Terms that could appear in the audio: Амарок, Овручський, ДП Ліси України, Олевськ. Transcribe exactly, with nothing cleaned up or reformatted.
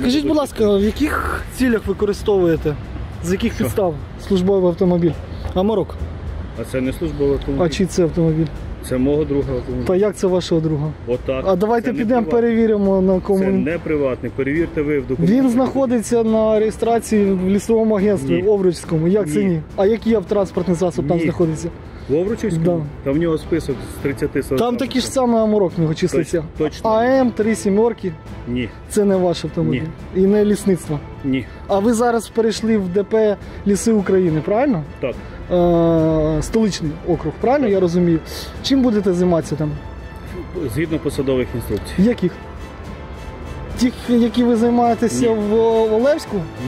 Скажіть, будь ласка, в яких цілях використовуєте, з яких Що? підстав службовий автомобіль? Амарок. А це не службовий автомобіль. А чи це автомобіль? Це мого друга автомобіль. Та як це вашого друга? Отак. А давайте підемо перевіримо на кому. Це не приватний, перевірте ви в документах. Він знаходиться на реєстрації в лісовому агентстві в Овручському. Як ні. це ні? А який автотранспортний засіб ні. там знаходиться? В Овручівському? Да. Там в нього список з тридцяти сорока. Там такий ж самий Амарок в нього числиться. Точно. АМ, три сімки? Ні. Це не ваш автомобіль? Ні. І не лісництво? Ні. А ви зараз перейшли в ДП Ліси України, правильно? Так. Е, столичний округ, правильно так. я розумію? Чим будете займатися там? Згідно посадових інструкцій. Яких? Тих, які ви займаєтеся Ні. в Олевську?